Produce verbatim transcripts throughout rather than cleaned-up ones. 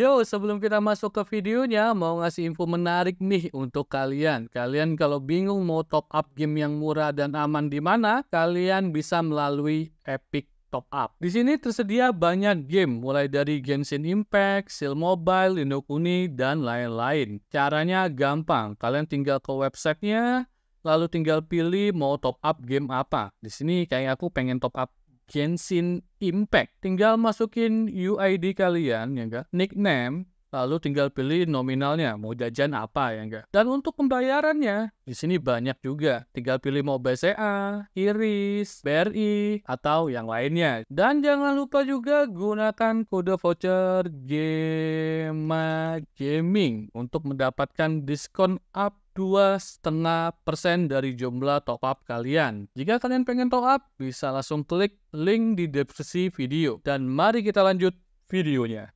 Yo, sebelum kita masuk ke videonya, mau ngasih info menarik nih untuk kalian. Kalian kalau bingung mau top up game yang murah dan aman di mana, kalian bisa melalui Epic Top Up. Di sini tersedia banyak game, mulai dari Genshin Impact, Seal Mobile, Dino Kuni, dan lain-lain. Caranya gampang, kalian tinggal ke websitenya, lalu tinggal pilih mau top up game apa. Di sini kayak aku pengen top up Genshin Impact, tinggal masukin U I D kalian, ya enggak, nickname, lalu tinggal pilih nominalnya, mau jajan apa, ya enggak. Dan untuk pembayarannya, di sini banyak juga, tinggal pilih Mobile S E A, Iris, B R I, atau yang lainnya. Dan jangan lupa juga gunakan kode voucher Ghema Gaming untuk mendapatkan diskon up dua koma lima persen dari jumlah top up kalian. Jika kalian pengen top up, bisa langsung klik link di deskripsi video. Dan mari kita lanjut videonya.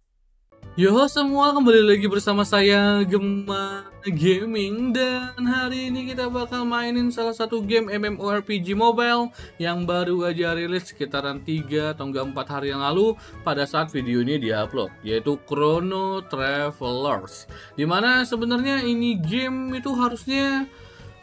Yo semua, kembali lagi bersama saya Ghema Gaming, dan hari ini kita bakal mainin salah satu game MMORPG mobile yang baru aja rilis sekitaran tiga atau empat hari yang lalu pada saat video ini diupload, yaitu Chrono Travelers. Dimana sebenarnya ini game itu harusnya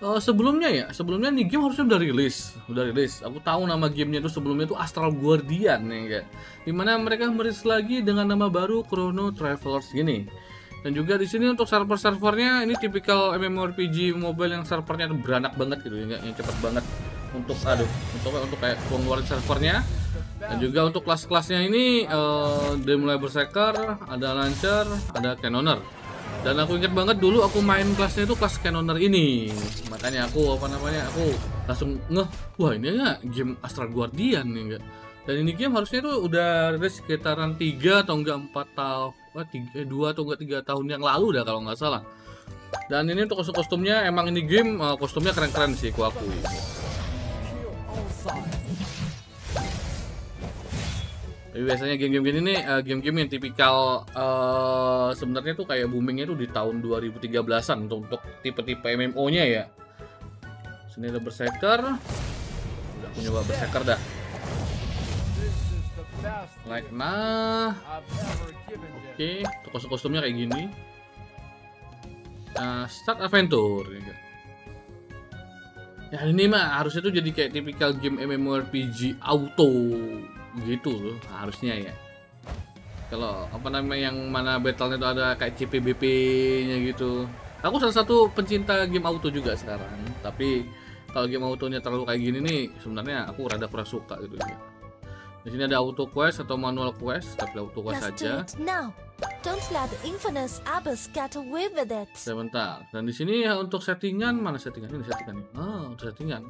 Uh, sebelumnya ya, sebelumnya nih game harusnya udah rilis, udah rilis. Aku tahu nama gamenya itu sebelumnya itu Astral Guardian, ya enggak. Dimana mereka merilis lagi dengan nama baru Chrono Travelers gini. Dan juga di sini untuk server-servernya ini tipikal MMORPG mobile yang servernya beranak banget gitu, ya enggak, yang cepet banget untuk aduh, untuk untuk kayak pengeluaran servernya. Dan juga untuk kelas-kelasnya ini uh, dari mulai berserker, ada lancer, ada cannoner. Dan aku ingat banget dulu aku main kelasnya itu kelas cannoner ini. Makanya aku apa namanya aku langsung ngeh, wah ini ya game Astral Guardian nih, enggak. Dan ini game harusnya itu udah rilis sekitaran tiga atau enggak empat tahun, dua atau enggak tiga tahun yang lalu dah kalau nggak salah. Dan ini untuk kostum-kostumnya, emang ini game kostumnya keren-keren sih ku akui. Tapi biasanya game-game gini nih, game-game yang tipikal uh, sebenarnya tuh kayak boomingnya tuh di tahun dua ribu tiga belasan untuk, untuk tipe-tipe M M O-nya ya. Sini ada berserker. Udah aku nyoba berserker dah. Like nah. Oke, okay. Kostum-kostumnya kayak gini. Nah, start adventure. Ya ini mah harusnya tuh jadi kayak tipikal game MMORPG auto gitu loh harusnya ya. Kalau apa namanya yang mana battle-nya itu ada kayak C P B P-nya gitu. Aku salah satu pencinta game auto juga sekarang, tapi kalau game autonya terlalu kayak gini nih sebenarnya aku rada kurang suka gitu. Di sini ada auto quest atau manual quest, tapi auto quest saja. Sebentar. Dan di sini ya, untuk settingan mana settingan ini settingan ini. Ah, untuk settingan.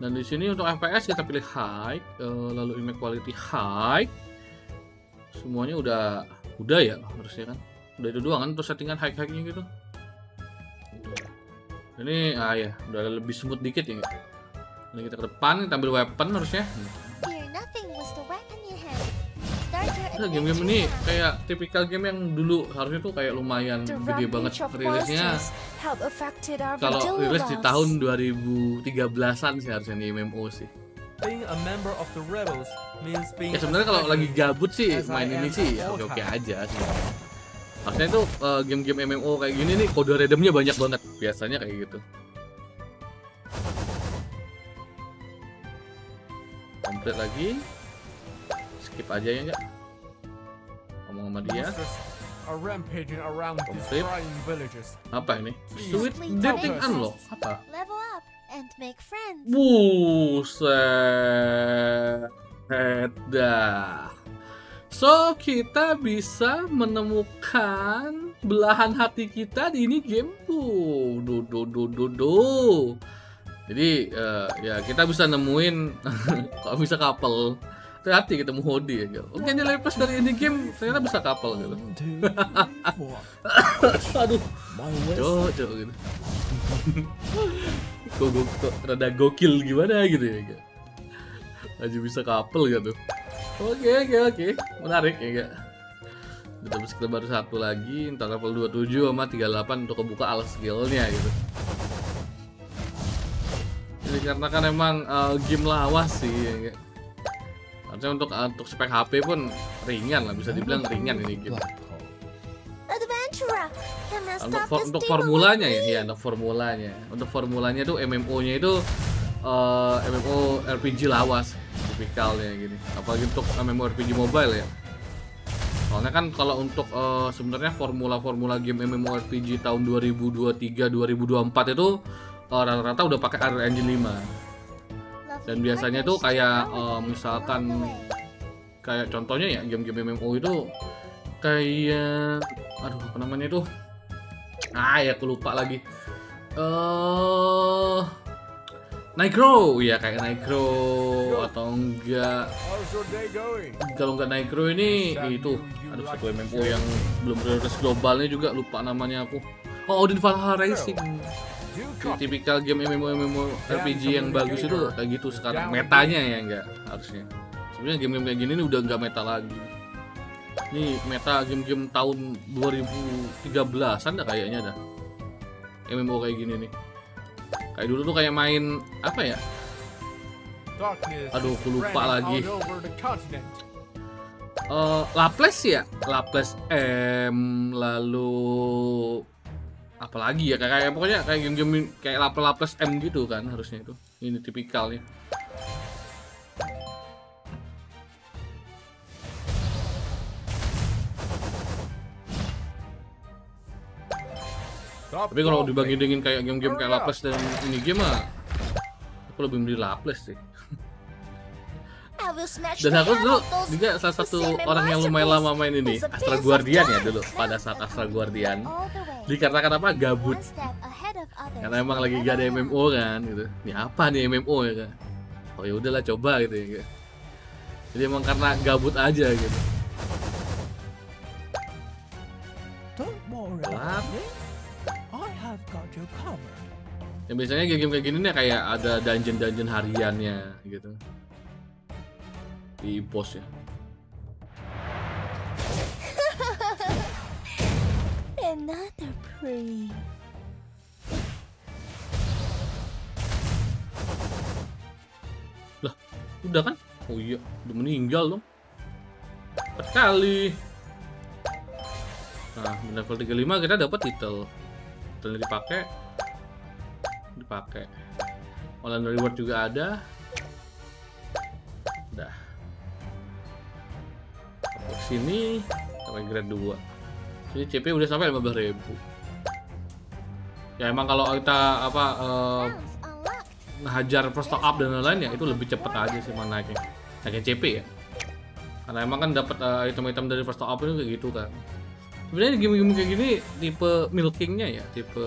Dan di sini untuk F P S kita pilih high, lalu image quality high. Semuanya udah udah ya harusnya kan. Udah itu doang kan untuk settingan high-high-nya gitu. Ini ah ya, udah lebih smooth dikit ya. Ini kita ke depan, kita ambil weapon harusnya. Nah, game-game ini kayak tipikal game yang dulu harusnya tuh kayak lumayan gede banget rilisnya. Kalau rilis di tahun dua ribu tiga belasan sih harusnya di M M O sih. Ya sebenarnya kalau lagi gabut sih main ini sih ya oke-oke aja sih. Harusnya itu uh, game-game M M O kayak gini nih kode redeemnya banyak banget, biasanya kayak gitu. Komplit lagi. Skip aja ya enggak. Ngomong sama dia. Komplit. Apa ini? Sweet dating unlock. Apa? Buset dah. So kita bisa menemukan belahan hati kita di ini game tuh. Do do do do do. Jadi uh, ya kita bisa nemuin kok bisa couple. Hati-hati ketemu Hodi ya gitu. Oke, nilai plus dari ini game ternyata bisa couple gitu. Aduh, cocok gitu. Kok go, go, rada gokil gimana gitu ya gitu. Aja bisa couple gitu. Oke oke oke, menarik ya gitu. Kita skill baru satu lagi, entar level dua puluh tujuh sama tiga puluh delapan untuk kebuka alas skillnya gitu. Jadi karena kan emang uh, game lawas sih ya gitu. Harusnya untuk untuk spek H P pun ringan lah, bisa dibilang ringan ini game. Untuk, for, untuk formulanya ya, ya, untuk formulanya. Untuk formulanya tuh M M O-nya itu uh, M M O R P G lawas, tipikalnya gini. Apalagi untuk M M O R P G mobile ya. Soalnya kan kalau untuk uh, sebenarnya formula-formula game M M O R P G tahun dua ribu dua puluh tiga dua ribu dua puluh empat itu rata-rata uh, udah pakai Unreal Engine lima. Dan biasanya itu kayak uh, misalkan kayak contohnya ya game-game M M O itu kayak aduh apa namanya itu ah ya aku lupa lagi eh uh, Night Crow ya kayak Night Crow atau enggak kalau enggak Night Crow ini itu aduh satu M M O yang belum rilis globalnya juga lupa namanya aku oh Odin Valhalla Racing. Tipikal game M M O M M O R P G yang bagus itu kayak gitu sekarang metanya ya enggak harusnya sebenarnya game-game kayak gini ini udah enggak meta lagi. Ini meta game-game tahun dua ribu tiga belasan dah kayaknya dah M M O kayak gini nih. Kayak dulu tuh kayak main apa ya? Aduh, aku lupa lagi. Uh, Laplace ya, Laplace M lalu apa lagi ya? Kayak pokoknya kayak game-game kayak Laplace M gitu kan harusnya itu. Ini tipikalnya. Tapi kalau dibandingin kayak game-game kayak Laplace dan ini game mah aku lebih milih Laplace sih. Dan aku dulu juga salah satu orang yang lumayan lama main ini Astral Guardian ya dulu. Pada saat Astral Guardian dikatakan apa gabut karena emang lagi gak ada M M O kan gitu. Ini apa nih M M O ya kan? Oh ya udahlah coba gitu ya. Jadi emang karena gabut aja gitu. Laplace yang biasanya game-game kayak gini nih kayak ada dungeon-dungeon hariannya gitu di pos ya. Another prey. Lah, udah kan? Oh iya, udah meninggal dong. Empat kali. Nah, di level tiga puluh lima kita dapat title. Terus dipakai, dipakai. Online reward juga ada. Dah. Ke sini sampai grade dua. Sini C P udah sampai lima belas ribu. Ya emang kalau kita apa eh, hajar first up dan lain-lain ya itu lebih cepet aja sih mana naiknya. Naiknya C P ya. Karena emang kan dapat uh, item-item dari first up itu kayak gitu kan. Sebenarnya game-game kayak gini tipe milkingnya ya, tipe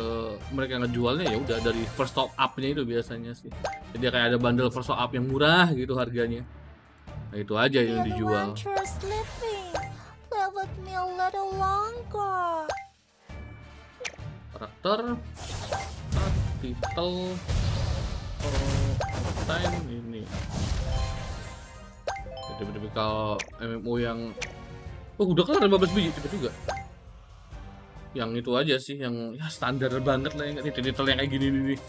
mereka ngejualnya ya udah dari first top up-nya itu biasanya sih. Jadi kayak ada bundle first top up yang murah gitu harganya. Nah itu aja yang dijual. Karakter, title, time ini. Jadi kalau M M O yang oh udah kelar lima belas biji cepet juga. Yang itu aja sih, yang ya standar banget lah, yang titel-titel yang kayak gini nih.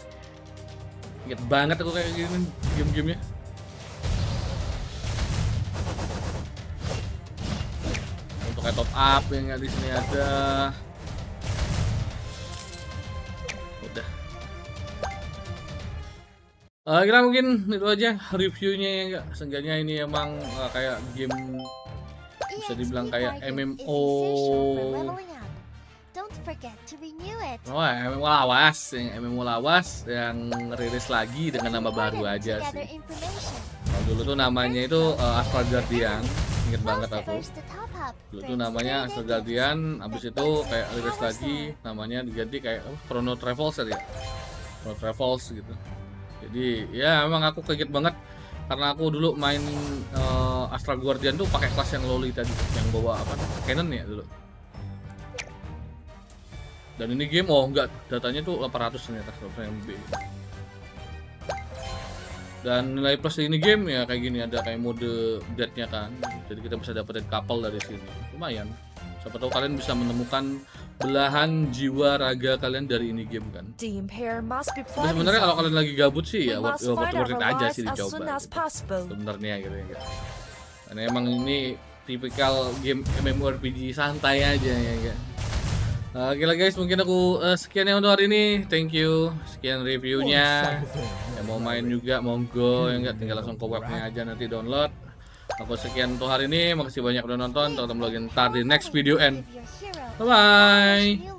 Ingat banget aku kayak gini game-gamenya. Untuk kayak top up yang di sini ada. Udah. Uh, kira mungkin itu aja reviewnya ya enggak. Seenggaknya ini emang uh, kayak game bisa dibilang kayak M M O. Oh, M M O lawas, yang M M O lawas yang rilis lagi dengan nama baru aja sih. Nah, dulu tuh namanya itu uh, Astral Guardian, inget banget aku. Dulu tuh namanya Astral Guardian, abis itu kayak rilis lagi namanya diganti kayak oh, Chrono Travelers ya, Chrono Travelers gitu. Jadi ya emang aku kaget banget karena aku dulu main uh, Astral Guardian tuh pakai kelas yang loli tadi, yang bawa apa? Cannon ya dulu. Dan ini game, oh enggak, datanya tuh delapan ratus ternyata, delapan ratus M B. Dan nilai plus ini game ya kayak gini, ada kayak mode death-nya kan. Jadi kita bisa dapetin couple dari sini, lumayan. Siapa tahu kalian bisa menemukan belahan jiwa raga kalian dari ini game kan. Nah, sebenarnya kalau kalian lagi gabut sih ya worth it aja sih dicoba gitu. Sebenarnya gitu ya. Karena emang ini tipikal game M M O R P G santai aja ya. Oke lah guys, mungkin aku uh, sekian yang untuk hari ini. Thank you, sekian reviewnya. Yang mau main juga monggo, yang nggak tinggal langsung ke webnya aja nanti download. Aku sekian untuk hari ini. Makasih banyak udah nonton. Sampai ketemu lagi ntar di next video and bye bye.